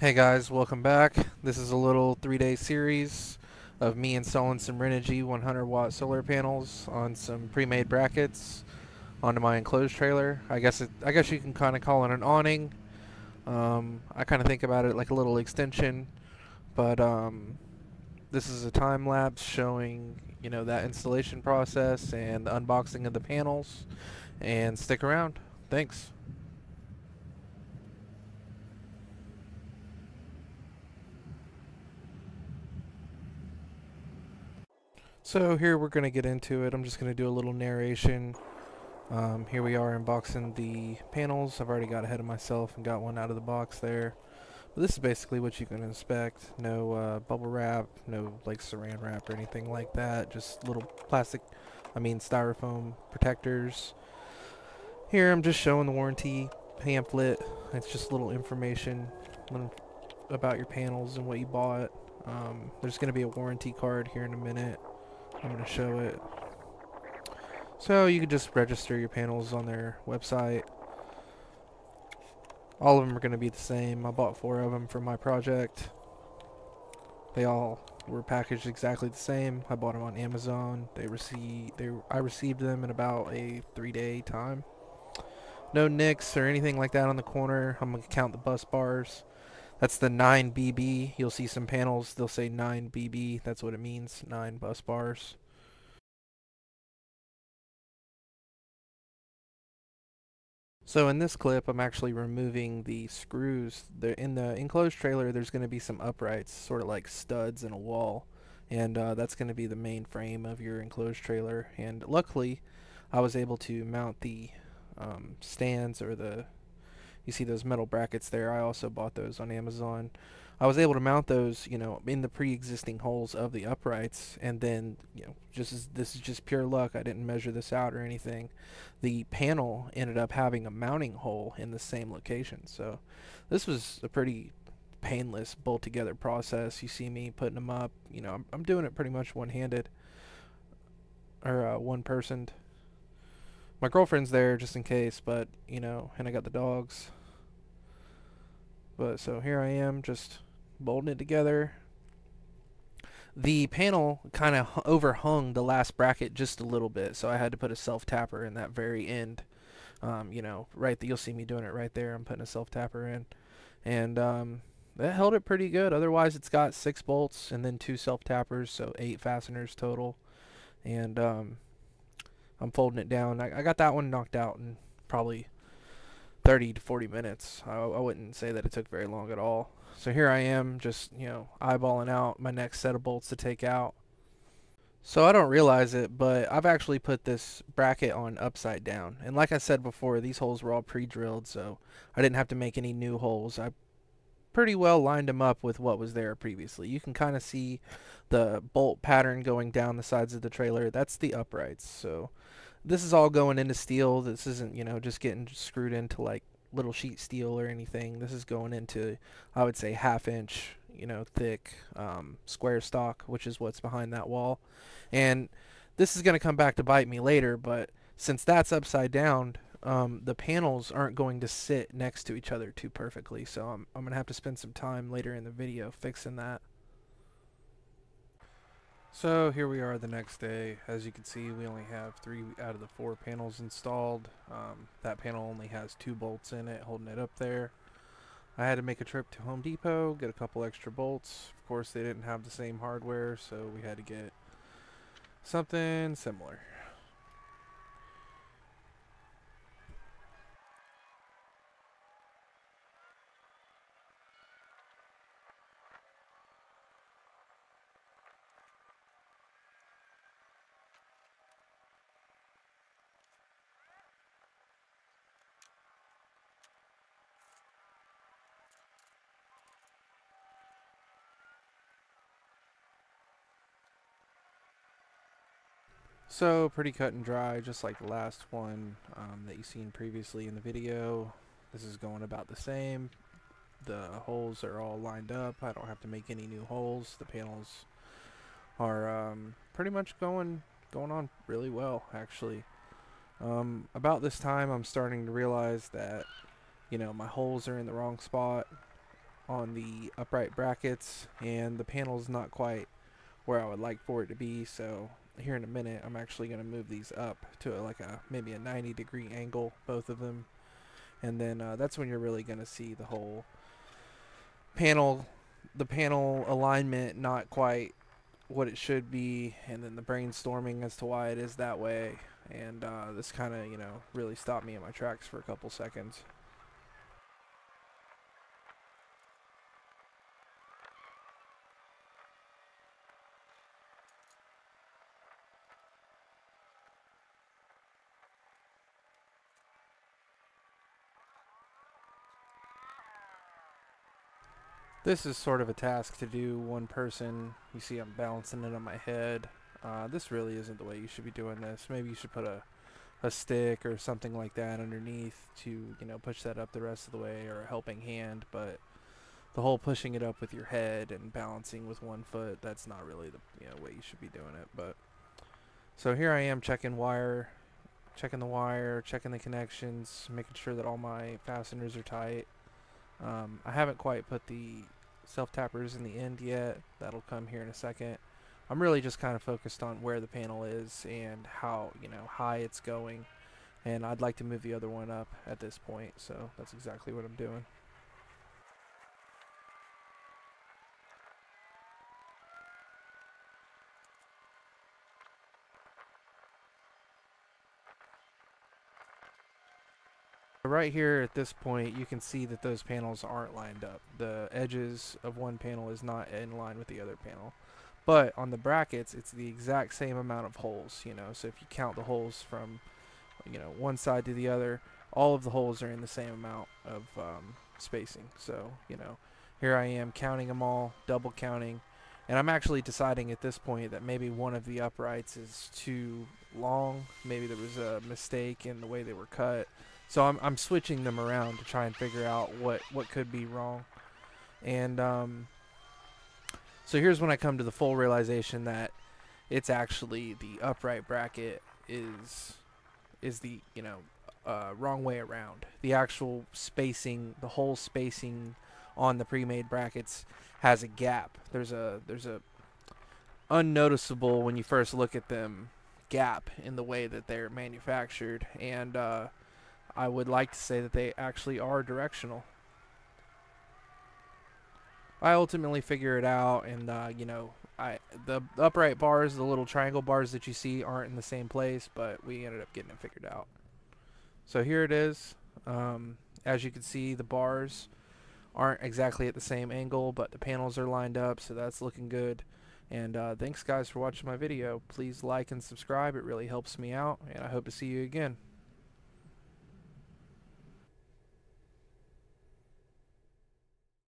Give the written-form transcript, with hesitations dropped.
Hey guys, welcome back. This is a little 3-day series of me installing some Renogy 100-watt solar panels on some pre-made brackets onto my enclosed trailer. I guess you can kind of call it an awning. I kind of think about it like a little extension, but this is a time lapse showing that installation process and the unboxing of the panels. And stick around. Thanks. So here we're going to get into it. I'm just going to do a little narration. Here we are unboxing the panels. I've already got ahead of myself and got one out of the box there. But this is basically what you can inspect. No bubble wrap, no like saran wrap or anything like that. Just little plastic, styrofoam protectors. Here I'm just showing the warranty pamphlet. It's just little information about your panels and what you bought. There's going to be a warranty card here in a minute. I'm going to show it. So you can just register your panels on their website. All of them are going to be the same. I bought 4 of them for my project. They all were packaged exactly the same. I bought them on Amazon. I received them in about a 3-day time. No nicks or anything like that on the corner. I'm going to count the bus bars. That's the 9BB. You'll see some panels, they'll say 9BB. That's what it means, 9 bus bars. So in this clip, I'm actually removing the screws. In the enclosed trailer, there's going to be some uprights, sort of like studs in a wall. And that's going to be the main frame of your enclosed trailer. And luckily, I was able to mount the stands or the... You see those metal brackets there. I also bought those on Amazon. I was able to mount those, in the pre-existing holes of the uprights, and then, this is just pure luck. I didn't measure this out or anything. The panel ended up having a mounting hole in the same location. So this was a pretty painless bolt together process. You see me putting them up. I'm doing it pretty much one-handed or one-personed. My girlfriend's there just in case, but and I got the dogs. But so here I am just bolting it together. The panel kind of overhung the last bracket just a little bit, so I had to put a self-tapper in that very end. You'll see me doing it right there. I'm putting a self-tapper in, and that held it pretty good. Otherwise, it's got 6 bolts and then 2 self-tappers, so 8 fasteners total, and I'm folding it down. I got that one knocked out in probably 30 to 40 minutes. I wouldn't say that it took very long at all. So here I am just, eyeballing out my next set of bolts to take out. So I don't realize it, but I've actually put this bracket on upside down. And like I said before, these holes were all pre-drilled, so I didn't have to make any new holes. I pretty well lined them up with what was there previously. You can kind of see the bolt pattern going down the sides of the trailer. That's the uprights. So this is all going into steel. This isn't, just getting screwed into like little sheet steel or anything. This is going into, I would say, half-inch, thick square stock, which is what's behind that wall. And this is going to come back to bite me later, but since that's upside down, the panels aren't going to sit next to each other too perfectly, so I'm going to have to spend some time later in the video fixing that. So here we are the next day. As you can see, we only have 3 out of the 4 panels installed. That panel only has 2 bolts in it holding it up there. I had to make a trip to Home Depot, get a couple extra bolts. Of course, they didn't have the same hardware, so we had to get something similar. So pretty cut and dry, just like the last one that you've seen previously in the video. This is going about the same. The holes are all lined up. I don't have to make any new holes. The panels are pretty much going on really well, actually. About this time, I'm starting to realize that my holes are in the wrong spot on the upright brackets, and the panel's not quite where I would like for it to be, so here in a minute I'm actually going to move these up to maybe a 90-degree angle, both of them, and then that's when you're really going to see the whole panel, the panel alignment not quite what it should be, and then the brainstorming as to why it is that way. And this kind of, you know, really stopped me in my tracks for a couple seconds. This is sort of a task to do one person. You see I'm balancing it on my head. This really isn't the way you should be doing this. Maybe you should put a stick or something like that underneath to, you know, push that up the rest of the way, or a helping hand. But the whole pushing it up with your head and balancing with one foot, that's not really the, you know, way you should be doing it. But so here I am checking the wire, checking the connections, making sure that all my fasteners are tight. I haven't quite put the self-tappers in the end yet. That'll come here in a second. I'm really just kind of focused on where the panel is and how, you know, high it's going. And I'd like to move the other one up at this point, so that's exactly what I'm doing. Right here at this point you can see that those panels aren't lined up. The edges of one panel is not in line with the other panel, but on the brackets it's the exact same amount of holes, you know, so if you count the holes from, you know, one side to the other, all of the holes are in the same amount of spacing. So, you know, here I am counting them all, double counting, and I'm actually deciding at this point that maybe one of the uprights is too long, maybe there was a mistake in the way they were cut. So I'm switching them around to try and figure out what could be wrong. And so here's when I come to the full realization that it's actually the upright bracket is the, you know, wrong way around. The actual spacing, the hole spacing on the pre-made brackets has a gap. There's a unnoticeable, when you first look at them, gap in the way that they're manufactured. And I would like to say that they actually are directional. I ultimately figure it out, and you know, the upright bars, the little triangle bars that you see, aren't in the same place, but we ended up getting it figured out. So here it is. As you can see, the bars aren't exactly at the same angle, but the panels are lined up, so that's looking good. And thanks guys for watching my video. Please like and subscribe, it really helps me out, and I hope to see you again.